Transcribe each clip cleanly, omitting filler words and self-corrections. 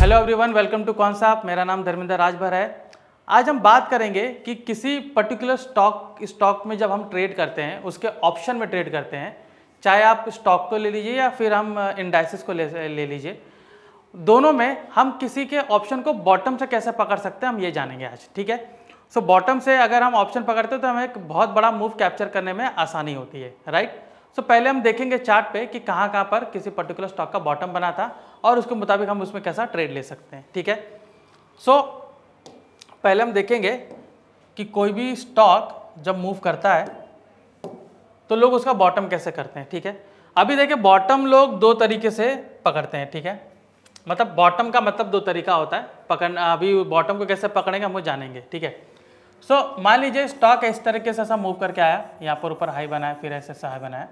Hello everyone, welcome to कौन साहब। मेरा नाम धर्मेंद्र राजभर है। आज हम बात करेंगे कि किसी पर्टिकुलर स्टॉक में जब हम ट्रेड करते हैं, उसके ऑप्शन में ट्रेड करते हैं, चाहे आप स्टॉक को ले लीजिए या फिर हम इंडाइसिस को ले लीजिए, दोनों में हम किसी के ऑप्शन को बॉटम से कैसे पकड़ सकते हैं, हम ये जानेंगे आज। ठीक है, सो बॉटम से अगर हम ऑप्शन पकड़ते हैं तो हमें एक बहुत बड़ा मूव कैप्चर करने में आसानी होती है, राइट। सो पहले हम देखेंगे चार्ट पे कि कहाँ पर किसी पर्टिकुलर स्टॉक का बॉटम बना था और उसके मुताबिक हम उसमें कैसा ट्रेड ले सकते हैं। ठीक है, सो पहले हम देखेंगे कि कोई भी स्टॉक जब मूव करता है तो लोग उसका बॉटम कैसे करते हैं। ठीक है, अभी देखिए बॉटम लोग दो तरीके से पकड़ते हैं। ठीक है, मतलब बॉटम का मतलब दो तरीका होता है पकड़ना। अभी बॉटम को कैसे पकड़ेंगे हम वो जानेंगे। ठीक है, सो मान लीजिए स्टॉक इस तरीके से ऐसा मूव करके आया, यहाँ पर ऊपर हाई बनाया, फिर ऐसे ऐसे हाई बनाया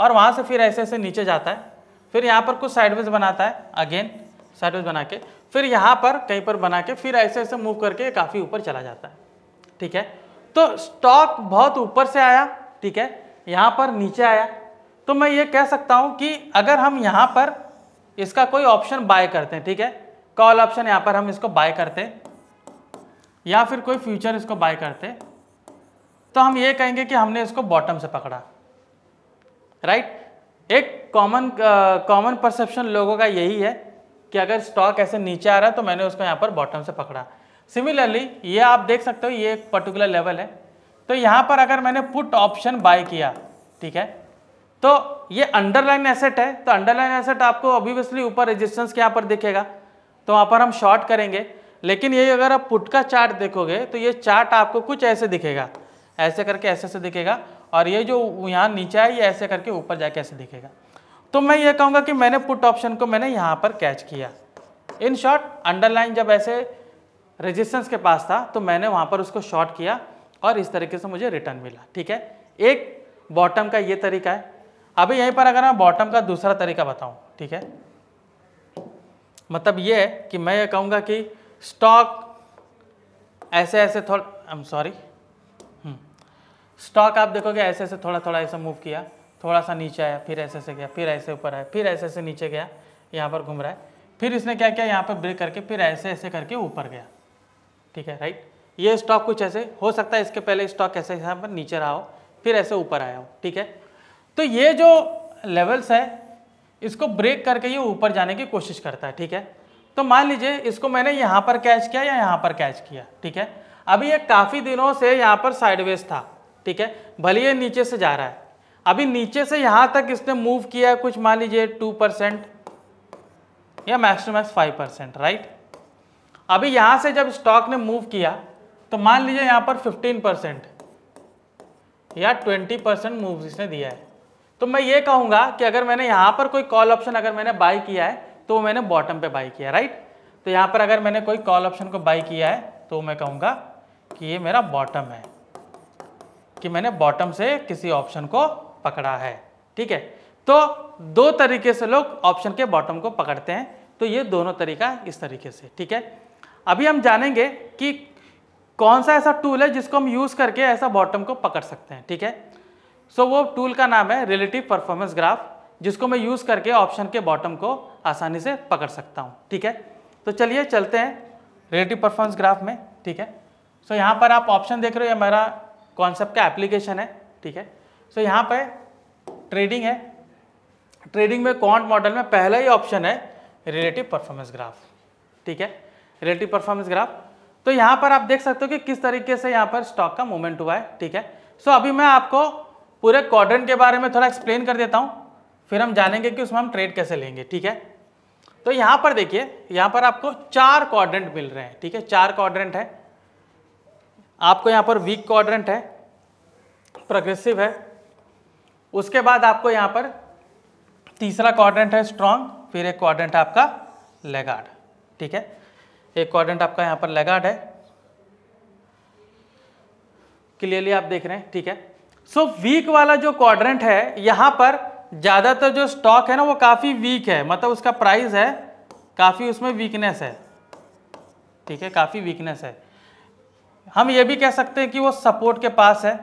और वहाँ से फिर ऐसे ऐसे नीचे जाता है, फिर यहाँ पर कुछ साइडवेज बनाता है, अगेन साइडवेज बना के फिर यहाँ पर कहीं पर बना के फिर ऐसे ऐसे मूव करके काफ़ी ऊपर चला जाता है। ठीक है, तो स्टॉक बहुत ऊपर से आया, ठीक है, यहाँ पर नीचे आया, तो मैं ये कह सकता हूँ कि अगर हम यहाँ पर इसका कोई ऑप्शन बाय करते हैं, ठीक है, कॉल ऑप्शन यहाँ पर हम इसको बाय करते हैं या फिर कोई फ्यूचर इसको बाय करते हैं, तो हम ये कहेंगे कि हमने इसको बॉटम से पकड़ा, राइट। एक कॉमन परसेप्शन लोगों का यही है कि अगर स्टॉक ऐसे नीचे आ रहा है तो मैंने उसको यहाँ पर बॉटम से पकड़ा। सिमिलरली ये आप देख सकते हो, ये एक पर्टिकुलर लेवल है, तो यहाँ पर अगर मैंने पुट ऑप्शन बाय किया, ठीक है, तो ये अंडरलाइन एसेट है, तो अंडरलाइन एसेट आपको ऑब्वियसली ऊपर रेजिस्टेंस के यहाँ पर दिखेगा, तो वहाँ पर हम शॉर्ट करेंगे। लेकिन ये अगर आप पुट का चार्ट देखोगे तो ये चार्ट आपको कुछ ऐसे दिखेगा, ऐसे करके ऐसे ऐसे दिखेगा, और ये जो यहाँ नीचे है ये ऐसे करके ऊपर जाके ऐसे दिखेगा। तो मैं ये कहूँगा कि मैंने पुट ऑप्शन को मैंने यहाँ पर कैच किया। इन शॉर्ट, अंडरलाइन जब ऐसे रेजिस्टेंस के पास था तो मैंने वहाँ पर उसको शॉर्ट किया और इस तरीके से मुझे रिटर्न मिला। ठीक है, एक बॉटम का ये तरीका है। अभी यहीं पर अगर मैं बॉटम का दूसरा तरीका बताऊँ, ठीक है, मतलब ये है कि मैं ये कहूँगा कि स्टॉक ऐसे ऐसे थोड़ा स्टॉक आप देखोगे ऐसे ऐसे थोड़ा थोड़ा ऐसा मूव किया, थोड़ा सा नीचे आया, फिर ऐसे ऐसे गया, फिर ऐसे ऊपर आया, फिर ऐसे ऐसे नीचे गया, यहाँ पर घूम रहा है, फिर इसने क्या किया यहाँ पर ब्रेक करके फिर ऐसे ऐसे करके ऊपर गया। ठीक है, राइट, ये स्टॉक कुछ ऐसे हो सकता है, इसके पहले स्टॉक ऐसे यहाँ पर नीचे रहा हो फिर ऐसे ऊपर आया हो। ठीक है, तो ये जो लेवल्स है इसको ब्रेक करके ये ऊपर जाने की कोशिश करता है। ठीक है, तो मान लीजिए इसको मैंने यहाँ पर कैच किया या यहाँ पर कैच किया। ठीक है, अभी ये काफ़ी दिनों से यहाँ पर साइडवेज था, ठीक है, भले ये नीचे से जा रहा है, अभी नीचे से यहाँ तक इसने मूव किया है कुछ मान लीजिए 2% या मैक्स टू मैक्स 5%, राइट। अभी यहाँ से जब स्टॉक ने मूव किया तो मान लीजिए यहाँ पर 15% या 20% मूव इसने दिया है, तो मैं ये कहूँगा कि अगर मैंने यहाँ पर कोई कॉल ऑप्शन अगर मैंने बाय किया है तो मैंने बॉटम पे बाई किया, राइट। तो यहाँ पर अगर मैंने कोई कॉल ऑप्शन को बाई किया है तो मैं कहूँगा कि ये मेरा बॉटम है, कि मैंने बॉटम से किसी ऑप्शन को पकड़ा है। ठीक है, तो दो तरीके से लोग ऑप्शन के बॉटम को पकड़ते हैं, तो ये दोनों तरीका इस तरीके से। ठीक है, अभी हम जानेंगे कि कौन सा ऐसा टूल है जिसको हम यूज़ करके ऐसा बॉटम को पकड़ सकते हैं। ठीक है, सो वो टूल का नाम है रिलेटिव परफॉर्मेंस ग्राफ, जिसको मैं यूज़ करके ऑप्शन के बॉटम को आसानी से पकड़ सकता हूँ। ठीक है, तो चलिए चलते हैं रिलेटिव परफॉर्मेंस ग्राफ में। ठीक है, सो यहाँ पर आप ऑप्शन देख रहे हो, ये मेरा कॉन्सेप्ट का एप्लीकेशन है। ठीक है, सो यहाँ पर ट्रेडिंग है, ट्रेडिंग में क्वांट मॉडल में पहला ही ऑप्शन है रिलेटिव परफॉर्मेंस ग्राफ। ठीक है, रिलेटिव परफॉर्मेंस ग्राफ, तो यहाँ पर आप देख सकते हो कि किस तरीके से यहाँ पर स्टॉक का मूवमेंट हुआ है। ठीक है, सो अभी मैं आपको पूरे क्वाड्रेंट के बारे में थोड़ा एक्सप्लेन कर देता हूँ, फिर हम जानेंगे कि उसमें हम ट्रेड कैसे लेंगे। ठीक है, तो यहाँ पर देखिए, यहाँ पर आपको 4 क्वाड्रेंट मिल रहे हैं। ठीक है, 4 क्वाड्रेंट है, आपको यहाँ पर वीक क्वाड्रेंट है, प्रोग्रेसिव है, उसके बाद आपको यहाँ पर तीसरा क्वाड्रेंट है स्ट्रांग, फिर एक क्वाड्रेंट आपका लैगार्ड। ठीक है, एक क्वाड्रेंट आपका यहाँ पर लैगार्ड है, क्लियरली आप देख रहे हैं। ठीक है, सो वीक वाला जो क्वाड्रेंट है यहाँ पर ज़्यादातर जो स्टॉक है ना वो काफ़ी वीक है, मतलब उसका प्राइस है काफ़ी, उसमें वीकनेस है। ठीक है, काफ़ी वीकनेस है, हम ये भी कह सकते हैं कि वो सपोर्ट के पास है।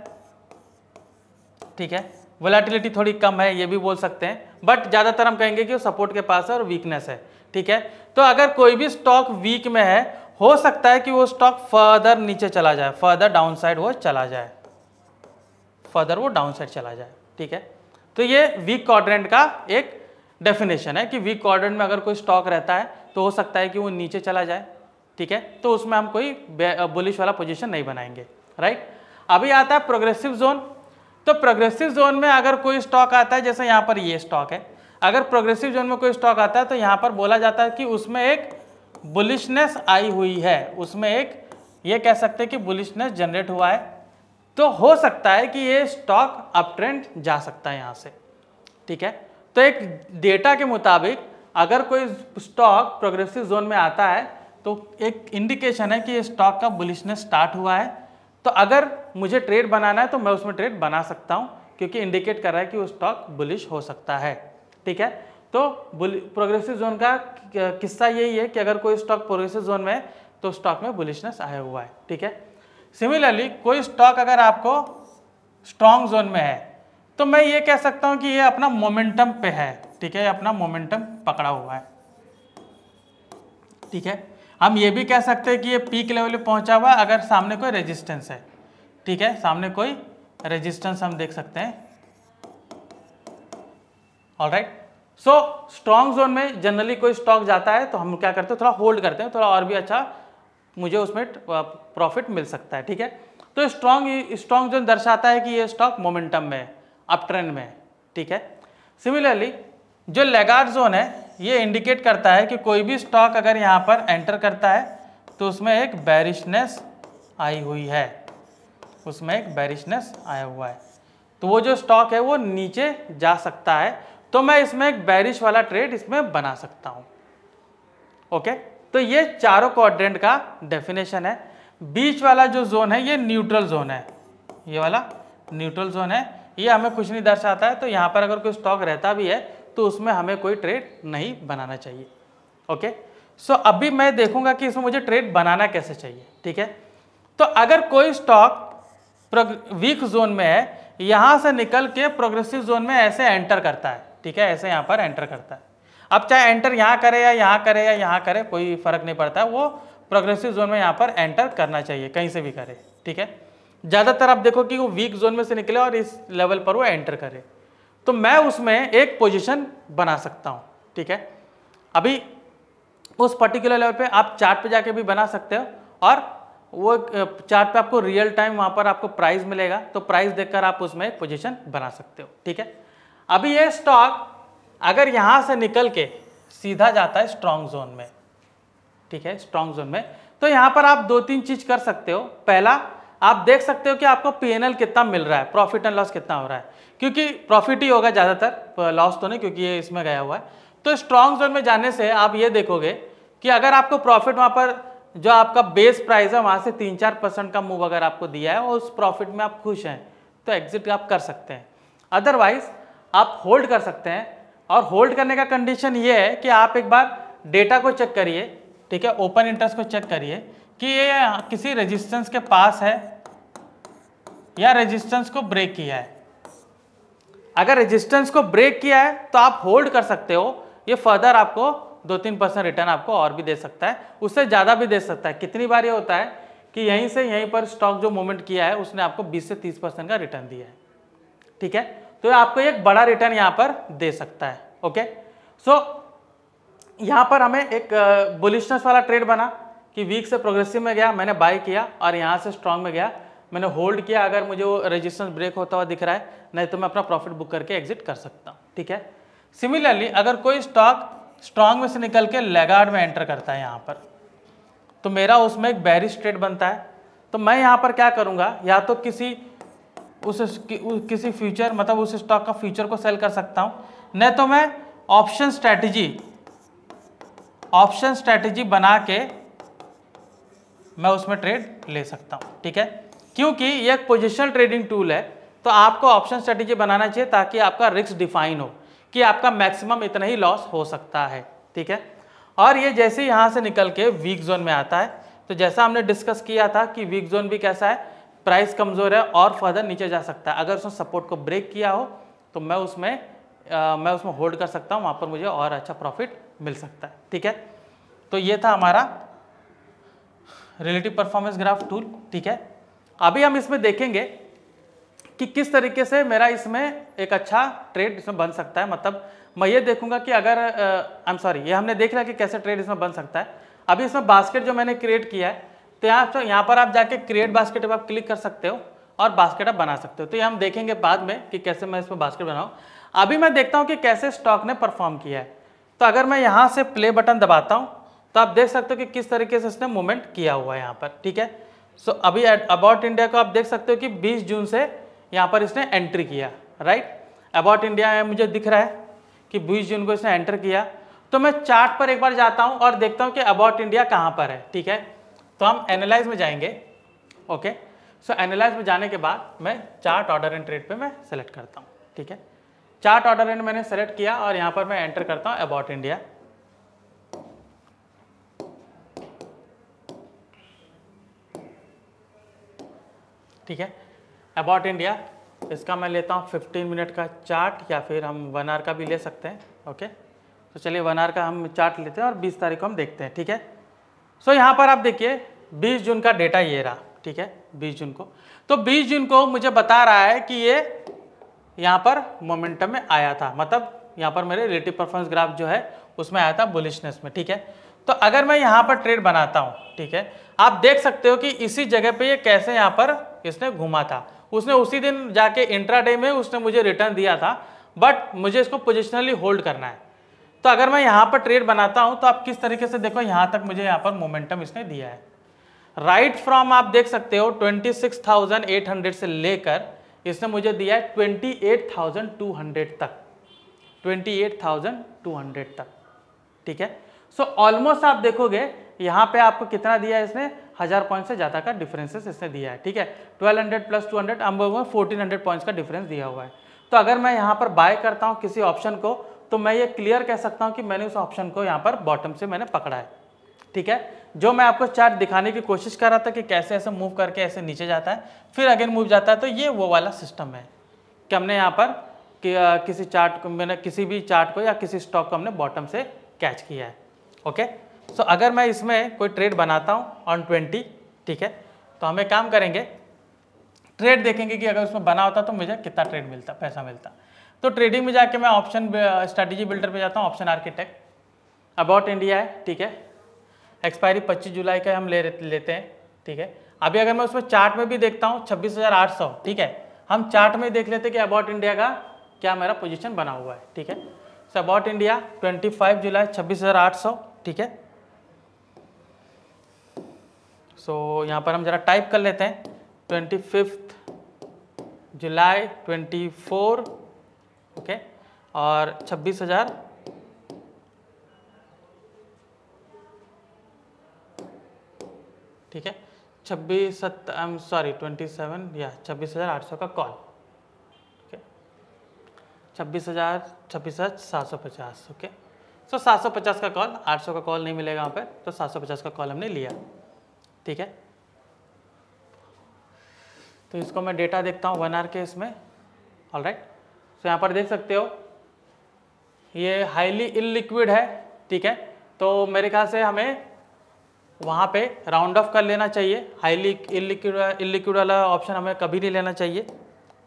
ठीक है, वोलेटिलिटी थोड़ी कम है ये भी बोल सकते हैं, बट ज़्यादातर हम कहेंगे कि वो सपोर्ट के पास है और वीकनेस है। ठीक है। तो अगर कोई भी स्टॉक वीक में है, हो सकता है कि वो स्टॉक फर्दर नीचे चला जाए, फर्दर डाउन साइड वो चला जाए, फर्दर वो डाउन साइड चला जाए, ठीक है। तो ये वीक क्वाड्रेंट का एक डेफिनेशन है कि वीक क्वाड्रेंट में अगर कोई स्टॉक रहता है तो हो सकता है कि वो नीचे चला जाए, ठीक है। तो उसमें हम कोई बुलिश वाला पोजीशन नहीं बनाएंगे, राइट। अभी आता है प्रोग्रेसिव जोन। तो प्रोग्रेसिव जोन में अगर कोई स्टॉक आता है, जैसे यहाँ पर ये स्टॉक है, अगर प्रोग्रेसिव जोन में कोई स्टॉक आता है तो यहाँ पर बोला जाता है कि उसमें एक बुलिशनेस आई हुई है, उसमें एक ये कह सकते हैं कि बुलिशनेस जनरेट हुआ है। तो हो सकता है कि ये स्टॉक अप ट्रेंड जा सकता है यहाँ से, ठीक है। तो एक डेटा के मुताबिक अगर कोई स्टॉक प्रोग्रेसिव जोन में आता है तो एक इंडिकेशन है कि ये स्टॉक का बुलिशनेस स्टार्ट हुआ है। तो अगर मुझे ट्रेड बनाना है तो मैं उसमें ट्रेड बना सकता हूँ, क्योंकि इंडिकेट कर रहा है कि वो स्टॉक बुलिश हो सकता है, ठीक है। तो प्रोग्रेसिव जोन का किस्सा यही है कि अगर कोई स्टॉक प्रोग्रेसिव जोन में है तो स्टॉक में बुलिशनेस आया हुआ है, ठीक है। सिमिलरली कोई स्टॉक अगर आपको स्ट्रांग जोन में है तो मैं ये कह सकता हूँ कि ये अपना मोमेंटम पे है, ठीक है, अपना मोमेंटम पकड़ा हुआ है, ठीक है। हम ये भी कह सकते हैं कि ये पीक लेवल पे पहुँचा हुआ है अगर सामने कोई रेजिस्टेंस है, ठीक है। सामने कोई रेजिस्टेंस हम देख सकते हैं, ऑलराइट। सो स्ट्रांग जोन में जनरली कोई स्टॉक जाता है तो हम क्या करते हैं, थोड़ा होल्ड करते हैं, थोड़ा और भी अच्छा मुझे उसमें प्रॉफिट मिल सकता है, ठीक है। तो स्ट्रांग जोन दर्शाता है कि ये स्टॉक मोमेंटम में है, अप ट्रेंड में है, ठीक है। सिमिलरली जो लैगार्ड जोन है ये इंडिकेट करता है कि कोई भी स्टॉक अगर यहाँ पर एंटर करता है तो उसमें एक बैरिशनेस आई हुई है, उसमें एक बैरिशनेस आया हुआ है, तो वो जो स्टॉक है वो नीचे जा सकता है। तो मैं इसमें एक बैरिश वाला ट्रेड इसमें बना सकता हूँ, ओके। तो ये चारों क्वाड्रेंट का डेफिनेशन है। बीच वाला जो जोन है ये न्यूट्रल जोन है, ये वाला न्यूट्रल जोन है, ये हमें कुछ नहीं दर्शाता है। तो यहाँ पर अगर कोई स्टॉक रहता भी है तो उसमें हमें कोई ट्रेड नहीं बनाना चाहिए, ओके। सो अभी मैं देखूंगा कि इसमें मुझे ट्रेड बनाना कैसे चाहिए, ठीक है। तो अगर कोई स्टॉक वीक जोन में है, यहाँ से निकल के प्रोग्रेसिव जोन में ऐसे एंटर करता है, ठीक है, ऐसे यहाँ पर एंटर करता है। अब चाहे एंटर यहाँ करे या यहाँ करे या यहाँ करे, कोई फर्क नहीं पड़ता, वो प्रोग्रेसिव जोन में यहाँ पर एंटर करना चाहिए, कहीं से भी करे, ठीक है। ज़्यादातर आप देखो कि वो वीक जोन में से निकले और इस लेवल पर वो एंटर करे, तो मैं उसमें एक पोजीशन बना सकता हूँ, ठीक है। अभी उस पर्टिकुलर लेवल पे आप चार्ट पे जाके भी बना सकते हो, और वो चार्ट पे आपको रियल टाइम वहाँ पर आपको प्राइस मिलेगा, तो प्राइस देखकर आप उसमें एक पोजीशन बना सकते हो, ठीक है। अभी ये स्टॉक अगर यहाँ से निकल के सीधा जाता है स्ट्रांग जोन में, ठीक है, स्ट्रांग जोन में, तो यहाँ पर आप दो तीन चीज़ कर सकते हो। पहला, आप देख सकते हो कि आपको PNL कितना मिल रहा है, प्रॉफिट एंड लॉस कितना हो रहा है, क्योंकि प्रॉफिट ही होगा ज़्यादातर, लॉस तो नहीं, क्योंकि ये इसमें गया हुआ है। तो स्ट्रांग जोन में जाने से आप ये देखोगे कि अगर आपको प्रॉफिट वहाँ पर जो आपका बेस प्राइस है वहाँ से 3-4% का मूव अगर आपको दिया है और उस प्रॉफिट में आप खुश हैं तो एग्जिट आप कर सकते हैं। अदरवाइज आप होल्ड कर सकते हैं, और होल्ड करने का कंडीशन ये है कि आप एक बार डेटा को चेक करिए, ठीक है, ओपन इंटरेस्ट को चेक करिए कि ये किसी रेजिस्टेंस के पास है या रेजिस्टेंस को ब्रेक किया है। अगर रेजिस्टेंस को ब्रेक किया है तो आप होल्ड कर सकते हो, ये फर्दर आपको 2-3% रिटर्न आपको और भी दे सकता है, उससे ज़्यादा भी दे सकता है। कितनी बार ये होता है कि यहीं से यहीं पर स्टॉक जो मूवमेंट किया है उसने आपको 20 से 30% का रिटर्न दिया है, ठीक है। तो आपको एक बड़ा रिटर्न यहाँ पर दे सकता है, ओके। सो यहाँ पर हमें एक बुलिशनेस वाला ट्रेड बना कि वीक से प्रोग्रेसिव में गया, मैंने बाय किया, और यहाँ से स्ट्रांग में गया, मैंने होल्ड किया, अगर मुझे वो रेजिस्टेंस ब्रेक होता हुआ दिख रहा है, नहीं तो मैं अपना प्रॉफिट बुक करके एग्जिट कर सकता हूँ, ठीक है। सिमिलरली अगर कोई स्टॉक स्ट्रांग में से निकल के लैगार्ड में एंटर करता है यहाँ पर, तो मेरा उसमें एक बेयरिश ट्रेड बनता है। तो मैं यहाँ पर क्या करूँगा, या तो किसी फ्यूचर, मतलब उस स्टॉक का फ्यूचर को सेल कर सकता हूं, नहीं तो मैं ऑप्शन स्ट्रेटजी बना के मैं उसमें ट्रेड ले सकता हूं, ठीक है, क्योंकि यह एक पोजिशनल ट्रेडिंग टूल है। तो आपको ऑप्शन स्ट्रेटजी बनाना चाहिए ताकि आपका रिस्क डिफाइन हो कि आपका मैक्सिमम इतना ही लॉस हो सकता है, ठीक है। और ये जैसे यहाँ से निकल के वीक जोन में आता है, तो जैसा हमने डिस्कस किया था कि वीक जोन भी कैसा है, प्राइस कमज़ोर है और फर्दर नीचे जा सकता है। अगर उसने सपोर्ट को ब्रेक किया हो तो मैं उसमें होल्ड कर सकता हूँ, वहाँ पर मुझे और अच्छा प्रॉफिट मिल सकता है। ठीक है, तो ये था हमारा रिलेटिव परफॉर्मेंस ग्राफ टूल। ठीक है, अभी हम इसमें देखेंगे कि किस तरीके से मेरा इसमें एक अच्छा ट्रेड इसमें बन सकता है। मतलब मैं ये देखूंगा कि अगर ये हमने देख लिया कि कैसे ट्रेड इसमें बन सकता है। अभी इसमें बास्केट जो मैंने क्रिएट किया है, तो यहाँ पर आप जाके क्रिएट बास्केट पर आप क्लिक कर सकते हो और बास्केट आप बना सकते हो। तो ये हम देखेंगे बाद में कि कैसे मैं इसमें बास्केट बनाऊँ। अभी मैं देखता हूँ कि कैसे स्टॉक ने परफॉर्म किया है। तो अगर मैं यहाँ से प्ले बटन दबाता हूँ तो आप देख सकते हो कि किस तरीके से इसने मूवमेंट किया हुआ है यहाँ पर। ठीक है, सो अभी अबाउट इंडिया को आप देख सकते हो कि 20 जून से यहाँ पर इसने एंट्री किया। राइट, अबाउट इंडिया में मुझे दिख रहा है कि 20 जून को इसने एंटर किया। तो मैं चार्ट पर एक बार जाता हूँ और देखता हूँ कि अबाउट इंडिया कहाँ पर है। ठीक है, तो हम एनालाइज में जाएंगे। ओके, सो एनालाइज में जाने के बाद मैं चार्ट ऑर्डर एंड ट्रेड पर मैं सेलेक्ट करता हूँ। ठीक है, चार्ट ऑर्डर एंड मैंने सेलेक्ट किया और यहाँ पर मैं एंटर करता हूँ अबाउट इंडिया। ठीक है, अबाउट इंडिया, इसका मैं लेता हूँ 15 मिनट का चार्ट या फिर हम 1 आवर का भी ले सकते हैं। ओके, तो चलिए 1 आवर का हम चार्ट लेते हैं और 20 तारीख को हम देखते हैं। ठीक है, सो यहाँ पर आप देखिए 20 जून का डेटा ये रहा। ठीक है, 20 जून को, तो 20 जून को मुझे बता रहा है कि ये यहाँ पर मोमेंटम में आया था। मतलब यहाँ पर मेरे रिलेटिव परफॉर्मेंस ग्राफ जो है उसमें आया था बुलिशनेस में। ठीक है, तो अगर मैं यहाँ पर ट्रेड बनाता हूँ, ठीक है, आप देख सकते हो कि इसी जगह पे ये कैसे यहाँ पर इसने घूमा था। उसने उसी दिन जाके इंट्राडे में उसने मुझे रिटर्न दिया था, बट मुझे इसको पोजिशनली होल्ड करना है। तो अगर मैं यहाँ पर ट्रेड बनाता हूँ तो आप किस तरीके से देखो, यहाँ तक मुझे यहाँ पर मोमेंटम इसने दिया है। राइट फ्रॉम आप देख सकते हो 26,800 से लेकर इसने मुझे दिया है 28,200 तक, 28,200 तक। ठीक है, सो ऑलमोस्ट आप देखोगे यहाँ पे आपको कितना दिया है इसने, 1000 पॉइंट से ज़्यादा का डिफरेंसेस इसने दिया है। ठीक है, 1200 प्लस 200 हम लोगों को 1400 पॉइंट्स का डिफरेंस दिया हुआ है। तो अगर मैं यहाँ पर बाय करता हूँ किसी ऑप्शन को, तो मैं ये क्लियर कह सकता हूँ कि मैंने उस ऑप्शन को यहाँ पर बॉटम से मैंने पकड़ा है। ठीक है, जो मैं आपको चार्ट दिखाने की कोशिश कर रहा था कि कैसे ऐसे मूव करके ऐसे नीचे जाता है फिर अगेन मूव जाता है, तो ये वो वाला सिस्टम है कि हमने यहाँ पर किसी चार्ट को, मैंने किसी भी चार्ट को या किसी स्टॉक को हमने बॉटम से कैच किया है। ओके, सो अगर मैं इसमें कोई ट्रेड बनाता हूँ ऑन 20, ठीक है, तो हम एक काम करेंगे, ट्रेड देखेंगे कि अगर उसमें बना होता तो मुझे कितना ट्रेड मिलता, पैसा मिलता। तो ट्रेडिंग में जाके मैं ऑप्शन स्ट्रैटेजी बिल्डर पे जाता हूँ, ऑप्शन आर्किटेक्ट, अबाउट इंडिया है। ठीक है, एक्सपायरी 25 जुलाई का हम लेते हैं। ठीक है, अभी अगर मैं उसमें चार्ट में भी देखता हूँ 26,800। ठीक है, हम चार्ट में देख लेते कि अबाउट इंडिया का क्या मेरा पोजिशन बना हुआ है। ठीक है, सो अबाउट इंडिया 25 जुलाई 26,800। ठीक है, सो यहाँ पर हम जरा टाइप कर लेते हैं 25 जुलाई 24। ओके, और 26,000, ठीक है, 26,800 का कॉल। ठीक है, 26,750। ओके, सो 750 का कॉल, 800 का कॉल नहीं मिलेगा वहाँ पर, तो 750 का कॉल हमने लिया। ठीक है, तो इसको मैं डेटा देखता हूँ 1 आवर के इसमें। ऑलराइट, सो यहाँ पर देख सकते हो ये हाईली इलिक्विड है। ठीक है, तो मेरे ख्याल से हमें वहाँ पे राउंड ऑफ कर लेना चाहिए। हाईली इलिक्विड वाला ऑप्शन हमें कभी नहीं लेना चाहिए।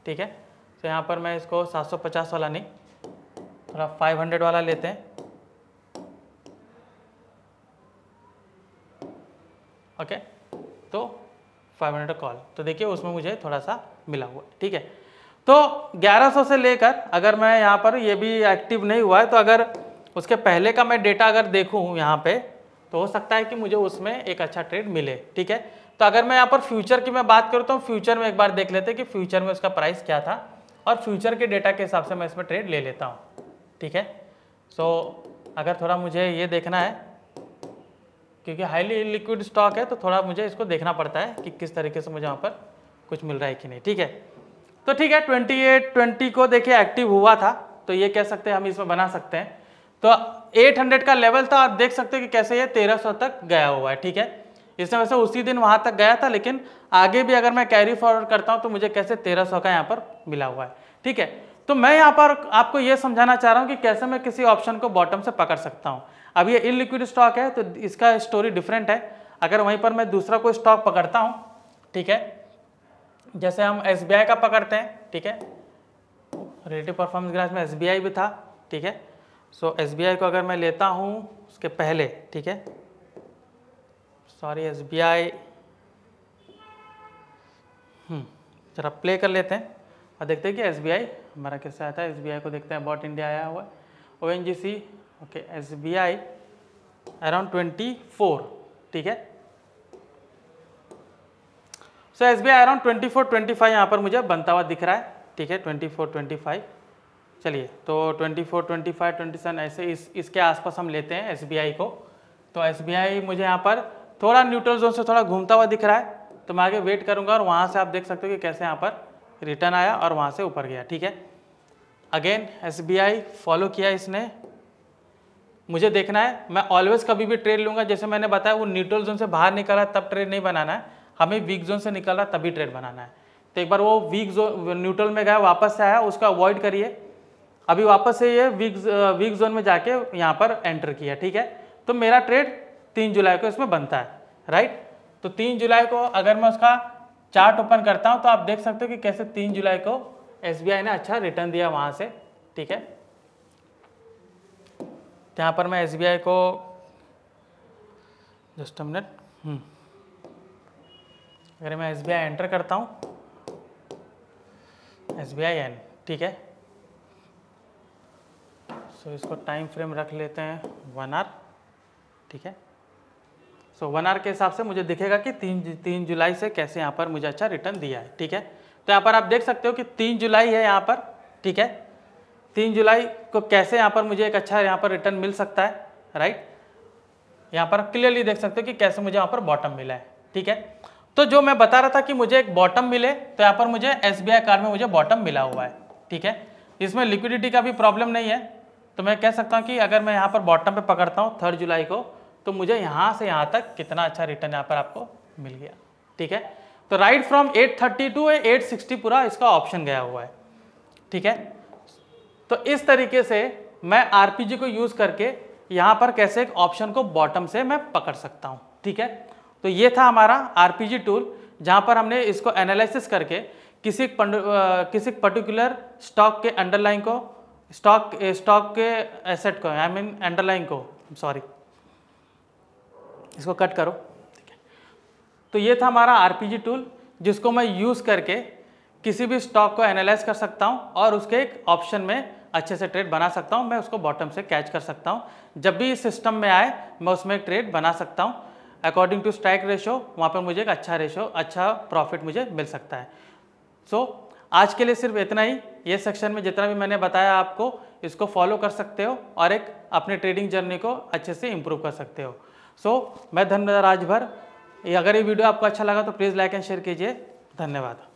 ठीक है, तो यहाँ पर मैं इसको 750 वाला नहीं, थोड़ा 500 वाला लेते हैं। ओके, तो 500 कॉल, तो देखिए उसमें मुझे थोड़ा सा मिला हुआ। ठीक है, तो 1100 से लेकर अगर मैं यहाँ पर ये भी एक्टिव नहीं हुआ है, तो अगर उसके पहले का मैं डेटा अगर देखूँ यहाँ पे, तो हो सकता है कि मुझे उसमें एक अच्छा ट्रेड मिले। ठीक है, तो अगर मैं यहाँ पर फ्यूचर की मैं बात करूँ तो फ्यूचर में एक बार देख लेते कि फ्यूचर में उसका प्राइस क्या था और फ्यूचर के डेटा के हिसाब से मैं इसमें ट्रेड ले लेता हूँ। ठीक है, सो अगर थोड़ा मुझे ये देखना है क्योंकि हाईली इलिक्विड स्टॉक है, तो थोड़ा मुझे इसको देखना पड़ता है कि किस तरीके से मुझे यहाँ पर कुछ मिल रहा है कि नहीं। ठीक है, तो ठीक है 2820 को देखिए एक्टिव हुआ था, तो ये कह सकते हैं हम इसमें बना सकते हैं। तो 800 का लेवल था, आप देख सकते हैं कि कैसे ये 1300 तक गया हुआ है। ठीक है, इसमें वैसे उसी दिन वहाँ तक गया था, लेकिन आगे भी अगर मैं कैरी फॉरवर्ड करता हूँ तो मुझे कैसे 1300 का यहाँ पर मिला हुआ है। ठीक है, तो मैं यहाँ पर आपको ये समझाना चाह रहा हूँ कि कैसे मैं किसी ऑप्शन को बॉटम से पकड़ सकता हूँ। अब ये इलिक्विड स्टॉक है तो इसका स्टोरी डिफरेंट है। अगर वहीं पर मैं दूसरा कोई स्टॉक पकड़ता हूँ, ठीक है, जैसे हम SBI का पकड़ते हैं, ठीक है, रिलेटिव परफॉर्मेंस ग्राफ में SBI भी था, ठीक है। सो SBI को अगर मैं लेता हूँ उसके पहले, ठीक है, सॉरी SBI, जरा प्ले कर लेते हैं और देखते हैं कि SBI हमारा कैसे आया था। SBI को देखते हैं, अबाउट इंडिया आया हुआ है, ONGC, ओके, SBI अराउंड 24, ठीक है। सो SBI अराउंड 24-25 यहाँ पर मुझे बनता हुआ दिख रहा है, ठीक है, 24-25। चलिए तो 24-25-27 ऐसे इसके आसपास हम लेते हैं SBI को। तो SBI मुझे यहाँ पर थोड़ा न्यूट्रल जोन से थोड़ा घूमता हुआ दिख रहा है, तो मैं आगे वेट करूँगा और वहाँ से आप देख सकते हो कि कैसे यहाँ पर रिटर्न आया और वहाँ से ऊपर गया, ठीक है। अगेन SBI फॉलो किया इसने, मुझे देखना है, मैं ऑलवेज कभी भी ट्रेड लूँगा, जैसे मैंने बताया वो न्यूट्रल जोन से बाहर निकला तब ट्रेड नहीं बनाना है, हमें वीक जोन से निकला तभी ट्रेड बनाना है। तो एक बार वो वीक जोन न्यूट्रल में गया, वापस से आया, उसका अवॉइड करिए। अभी वापस से ये वीक जोन में जाके यहाँ पर एंटर किया, ठीक है। तो मेरा ट्रेड 3 जुलाई को इसमें बनता है, राइट। तो 3 जुलाई को अगर मैं उसका चार्ट ओपन करता हूँ तो आप देख सकते हो कि कैसे 3 जुलाई को SBI ने अच्छा रिटर्न दिया वहाँ से, ठीक है। यहाँ पर मैं SBI को जस्ट अ मिनट, अगर मैं SBI एंटर करता हूँ, SBI N, ठीक है। सो इसको टाइम फ्रेम रख लेते हैं 1 आवर, ठीक है। सो 1 आवर के हिसाब से मुझे दिखेगा कि 3 जुलाई से कैसे यहाँ पर मुझे अच्छा रिटर्न दिया है, ठीक है। तो यहाँ पर आप देख सकते हो कि 3 जुलाई है यहाँ पर, ठीक है। 3 जुलाई को कैसे यहाँ पर मुझे एक अच्छा यहाँ पर रिटर्न मिल सकता है, राइट। यहाँ पर क्लियरली देख सकते हो कि कैसे मुझे यहाँ पर बॉटम मिला है, ठीक है। तो जो मैं बता रहा था कि मुझे एक बॉटम मिले, तो यहाँ पर मुझे SBI कार्ड में मुझे बॉटम मिला हुआ है, ठीक है। इसमें लिक्विडिटी का भी प्रॉब्लम नहीं है, तो मैं कह सकता हूँ कि अगर मैं यहाँ पर बॉटम पे पकड़ता हूँ 3 जुलाई को, तो मुझे यहाँ से यहाँ तक कितना अच्छा रिटर्न यहाँ पर आपको मिल गया, ठीक है। तो राइट फ्रॉम 830 to 860 पूरा इसका ऑप्शन गया हुआ है, ठीक है। तो इस तरीके से मैं RPG को यूज़ करके यहाँ पर कैसे एक ऑप्शन को बॉटम से मैं पकड़ सकता हूँ, ठीक है। तो ये था हमारा RPG टूल, जहाँ पर हमने इसको एनालिसिस करके किसी पर्टिकुलर स्टॉक के अंडरलाइन को, स्टॉक के एसेट को, आई मीन अंडरलाइन को, सॉरी इसको कट करो, ठीक है। तो ये था हमारा RPG टूल, जिसको मैं यूज़ करके किसी भी स्टॉक को एनालाइज कर सकता हूँ और उसके एक ऑप्शन में अच्छे से ट्रेड बना सकता हूँ। मैं उसको बॉटम से कैच कर सकता हूँ, जब भी इस सिस्टम में आए मैं उसमें एक ट्रेड बना सकता हूँ। अकॉर्डिंग टू स्ट्राइक रेशो वहाँ पर मुझे एक अच्छा रेशो, अच्छा प्रॉफिट मुझे मिल सकता है। सो आज के लिए सिर्फ इतना ही। ये सेक्शन में जितना भी मैंने बताया आपको, इसको फॉलो कर सकते हो और एक अपने ट्रेडिंग जर्नी को अच्छे से इम्प्रूव कर सकते हो। सो मैं धर्मेंद्र राजभर, अगर ये वीडियो आपको अच्छा लगा तो प्लीज़ लाइक एंड शेयर कीजिए। धन्यवाद।